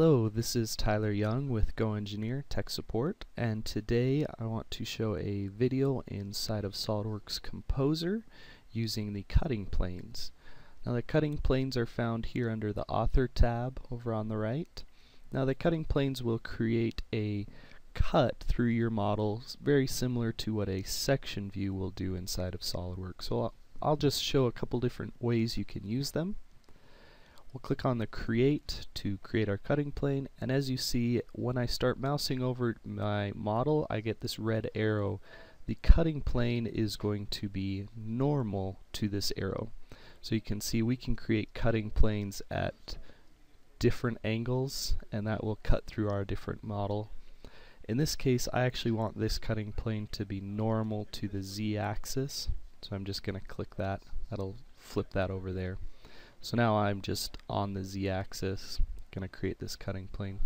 Hello, this is Tyler Young with GoEngineer Tech Support, and today I want to show a video inside of SolidWorks Composer using the cutting planes. Now the cutting planes are found here under the Author tab over on the right. Now the cutting planes will create a cut through your model very similar to what a section view will do inside of SolidWorks. So I'll just show a couple different ways you can use them. We'll click on the Create to create our cutting plane, and as you see, when I start mousing over my model, I get this red arrow. The cutting plane is going to be normal to this arrow. So you can see we can create cutting planes at different angles, and that will cut through our different model. In this case, I actually want this cutting plane to be normal to the z-axis, so I'm just going to click that. That'll flip that over there. So now I'm just on the z-axis, going to create this cutting plane.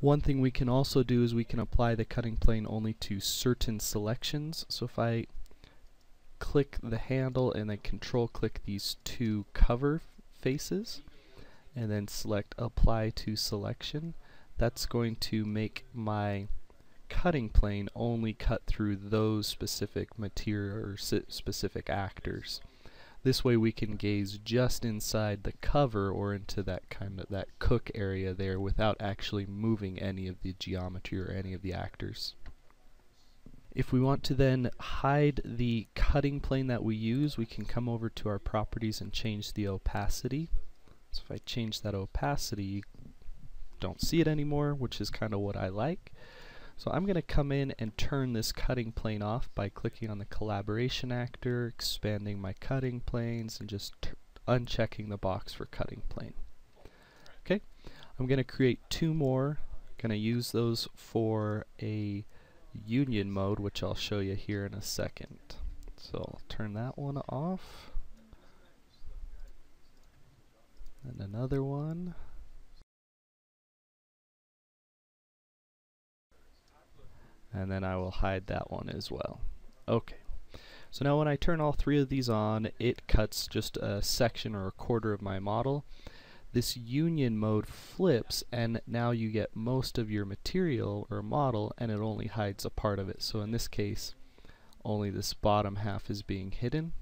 One thing we can also do is we can apply the cutting plane only to certain selections. So if I click the handle and then control click these two cover faces and then select apply to selection, that's going to make my cutting plane only cut through those specific material or specific actors. This way we can gaze just inside the cover or into that kind of that cook area there without actually moving any of the geometry or any of the actors. If we want to then hide the cutting plane that we use, we can come over to our properties and change the opacity. So if I change that opacity, you don't see it anymore, which is kind of what I like. So I'm going to come in and turn this cutting plane off by clicking on the collaboration actor, expanding my cutting planes, and just unchecking the box for cutting plane. Okay, I'm going to create two more. I'm going to use those for a union mode, which I'll show you here in a second. So I'll turn that one off. And another one. And then I will hide that one as well. Okay, so now when I turn all three of these on, it cuts just a section or a quarter of my model. This union mode flips, and now you get most of your material or model, and it only hides a part of it. So in this case, only this bottom half is being hidden.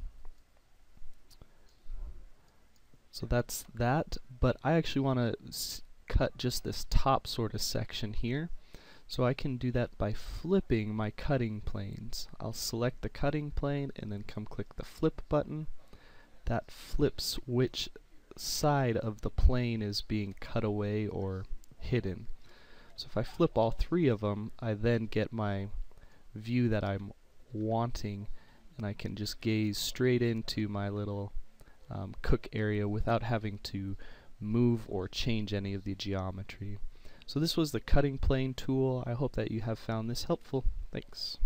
So that's that, but I actually want to cut just this top sort of section here. So I can do that by flipping my cutting planes. I'll select the cutting plane and then come click the flip button. That flips which side of the plane is being cut away or hidden. So if I flip all three of them, I then get my view that I'm wanting, and I can just gaze straight into my little cook area without having to move or change any of the geometry. So this was the cutting plane tool. I hope that you have found this helpful. Thanks.